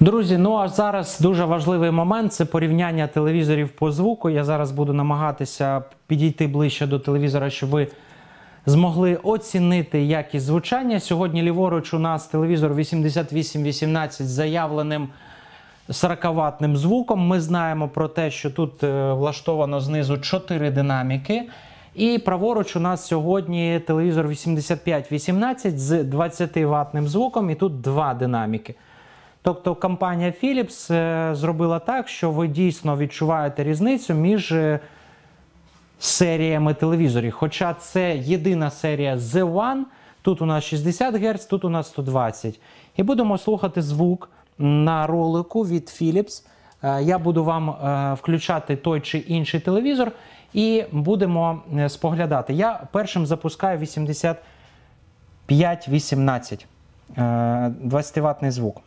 Друзі, ну а зараз дуже важливий момент – це порівняння телевізорів по звуку. Я зараз буду намагатися підійти ближче до телевізора, щоб ви змогли оцінити якість звучання. Сьогодні ліворуч у нас телевізор 55PUS8818 з заявленим 40-ваттним звуком. Ми знаємо про те, що тут влаштовано знизу 4 динаміки. І праворуч у нас сьогодні телевізор 55PUS8518 з 20-ваттним звуком, і тут 2 динаміки. Тобто компанія Philips зробила так, що ви дійсно відчуваєте різницю між серіями телевізорів. Хоча це єдина серія The One, тут у нас 60 Гц, тут у нас 120. І будемо слухати звук на ролику від Philips. Я буду вам включати той чи інший телевізор і будемо споглядати. Я першим запускаю 55PUS8518, 20-ваттний звук.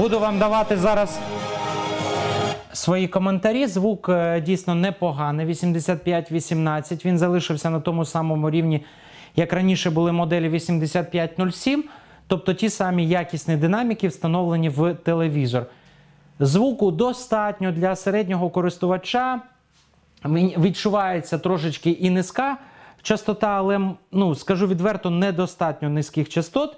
Буду вам давати зараз свої коментарі. Звук дійсно непоганий, 55PUS8518. Він залишився на тому самому рівні, як раніше були моделі 5507. Тобто ті самі якісні динаміки встановлені в телевізор. Звуку достатньо для середнього користувача. Відчувається трошечки і низька частота, але, скажу відверто, недостатньо низьких частот.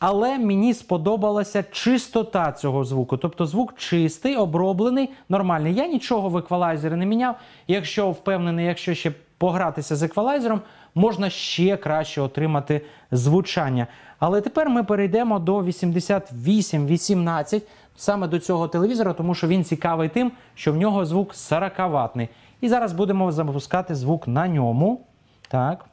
Але мені сподобалася чистота цього звуку. Тобто звук чистий, оброблений, нормальний. Я нічого в еквалайзері не міняв. Якщо впевнений, якщо ще погратися з еквалайзером, можна ще краще отримати звучання. Але тепер ми перейдемо до 55PUS8818, саме до цього телевізора, тому що він цікавий тим, що в нього звук 40-ваттний. І зараз будемо запускати звук на ньому. Так.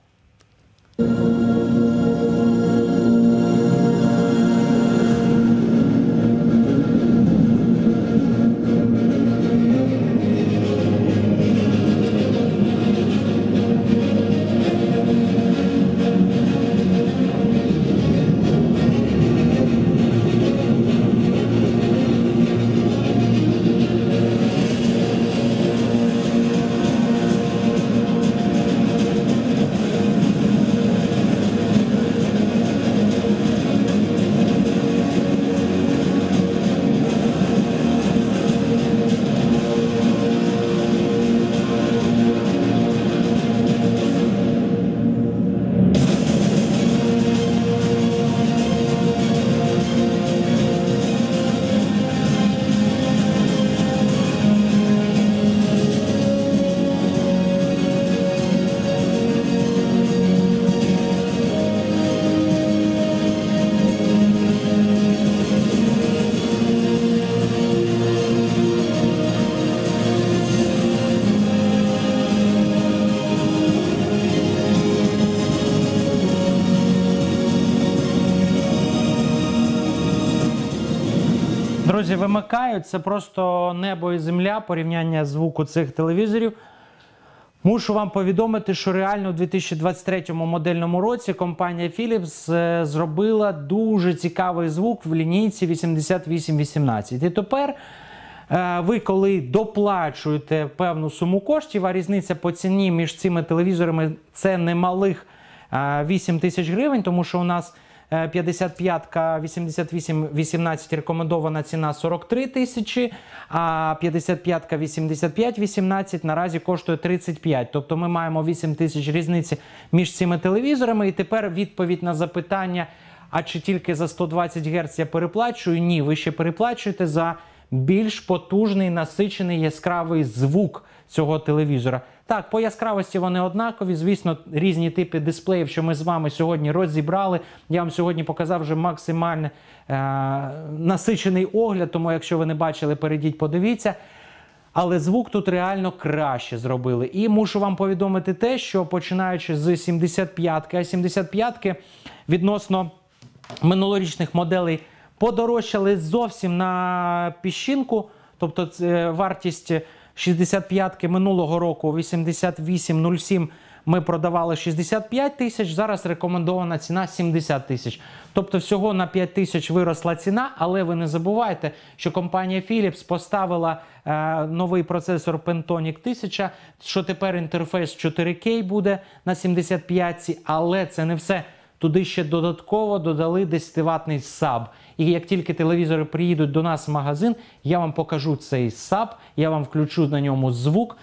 Друзі, вимикають. Це просто небо і земля, порівняння звуку цих телевізорів. Мушу вам повідомити, що реально у 2023 модельному році компанія Philips зробила дуже цікавий звук в лінійці 55PUS8818. І тепер ви, коли доплачуєте певну суму коштів, а різниця по ціні між цими телевізорами – це немалих 8 тисяч гривень, тому що у нас 55-ка 8818 рекомендована ціна 43 тисячі, а 55-ка 8518 наразі коштує 35. Тобто ми маємо 8 тисяч різниці між цими телевізорами. І тепер відповідь на запитання, а чи тільки за 120 Гц я переплачую? Ні, ви ще переплачуєте за більш потужний, насичений, яскравий звук цього телевізора. Так, по яскравості вони однакові, звісно, різні типи дисплеїв, що ми з вами сьогодні розібрали. Я вам сьогодні показав вже максимально насичений огляд, тому якщо ви не бачили, перейдіть, подивіться. Але звук тут реально краще зробили. І мушу вам повідомити те, що починаючи з 75-ки, а 75-ки відносно минулорічних моделей подорожчали зовсім на піщинку, тобто вартість 65-ки минулого року 88,07 ми продавали 65 тисяч, зараз рекомендована ціна 70 тисяч. Тобто всього на 5 тисяч виросла ціна, але ви не забувайте, що компанія Philips поставила новий процесор Pentonic 1000, що тепер інтерфейс 4К буде на 75-ці, але це не все. Туди ще додатково додали 10-ваттний саб. І як тільки телевізори приїдуть до нас в магазин, я вам покажу цей саб, я вам включу на ньому звук.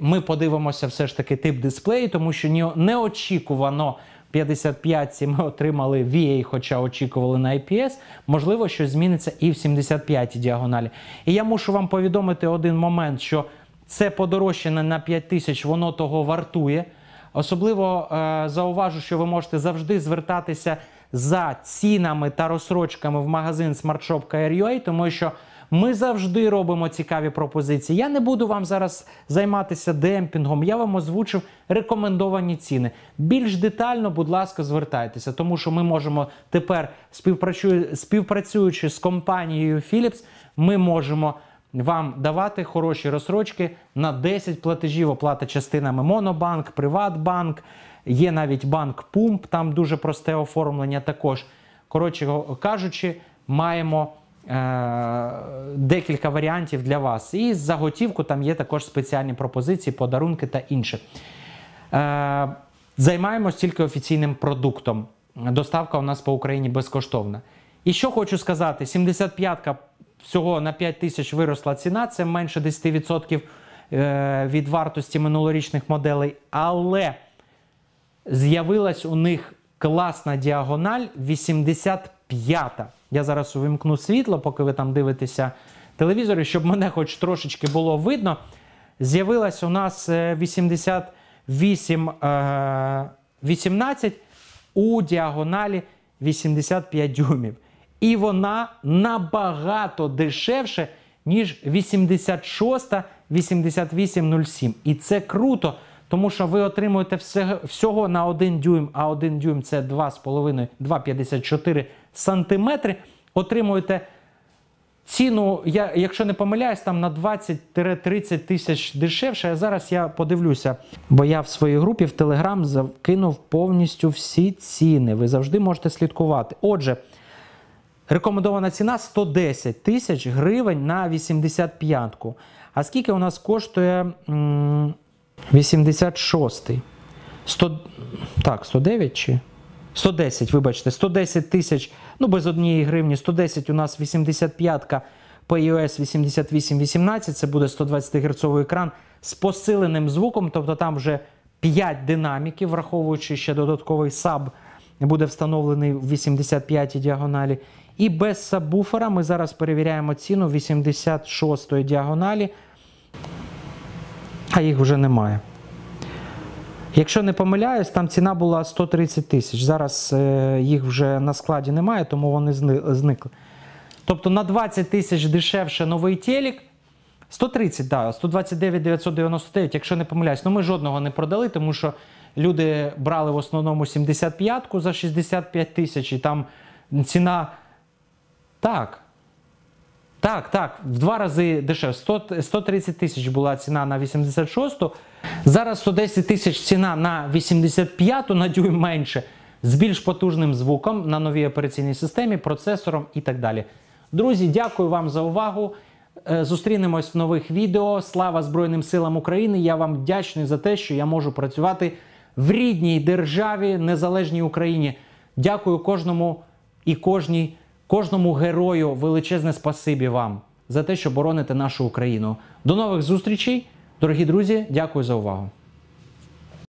Ми подивимося все ж таки тип дисплею, тому що неочікувано 55-ці ми отримали VA, хоча очікували на IPS. Можливо, щось зміниться і в 75-й діагоналі. І я мушу вам повідомити один момент, що це подорожчання на 5 тисяч, воно того вартує. Особливо зауважу, що ви можете завжди звертатися за цінами та розсрочками в магазин SmartShopKRua, тому що ми завжди робимо цікаві пропозиції. Я не буду вам зараз займатися демпінгом, я вам озвучив рекомендовані ціни. Більш детально, будь ласка, звертайтеся, тому що ми можемо тепер, співпрацюючи з компанією Philips, ми можемо вам давати хороші розсрочки на 10 платежів, оплата частинами Монобанк, Приватбанк, є навіть Банк Пумп, там дуже просте оформлення також. Коротше кажучи, маємо декілька варіантів для вас. І за готівку там є також спеціальні пропозиції, подарунки та інше. Займаємось тільки офіційним продуктом. Доставка у нас по Україні безкоштовна. І що хочу сказати, 75-ка всього на 5 тисяч виросла ціна, це менше 10% від вартості минулорічних моделей, але з'явилась у них класна діагональ 85-та. Я зараз увімкну світло, поки ви там дивитеся телевізори, щоб мене хоч трошечки було видно. З'явилась у нас 88,18 у діагоналі 85 дюймів. І вона набагато дешевше, ніж 86-та 8807. І це круто, тому що ви отримуєте всього на 1 дюйм, а 1 дюйм – це 2,54 см. Отримуєте ціну, я, якщо не помиляюсь, там на 20-30 тисяч дешевше. А зараз я подивлюся, бо я в своїй групі в Telegram закинув повністю всі ціни. Ви завжди можете слідкувати. Отже, рекомендована ціна 110 тисяч гривень на 85-ку. А скільки у нас коштує 86-й? 109 чи? 110, вибачте, 110 тисяч, ну без однієї гривні, 110 у нас 85-ка PUS 8818, це буде 120-герцовий екран з посиленим звуком, тобто там вже 5 динаміків, враховуючи ще додатковий саб, буде встановлений в 85-й діагоналі. І без сабвуфера ми зараз перевіряємо ціну 86-ї діагоналі, а їх вже немає. Якщо не помиляюсь, там ціна була 130 тисяч, зараз їх вже на складі немає, тому вони зникли. Тобто на 20 тисяч дешевше новий телек, 130, да, 129 999, якщо не помиляюсь. Ну ми жодного не продали, тому що люди брали в основному 75-ку за 65 тисяч, і там ціна, так, в 2 рази дешевше. 130 тисяч була ціна на 86-ту, зараз 110 тисяч ціна на 85-ту, на дюйм менше, з більш потужним звуком, на новій операційній системі, процесором і так далі. Друзі, дякую вам за увагу. Зустрінемось в нових відео. Слава Збройним силам України! Я вам вдячний за те, що я можу працювати в рідній державі, незалежній Україні. Дякую кожному і кожному герою, величезне спасибі вам за те, що бороните нашу Україну. До нових зустрічей, дорогі друзі, дякую за увагу.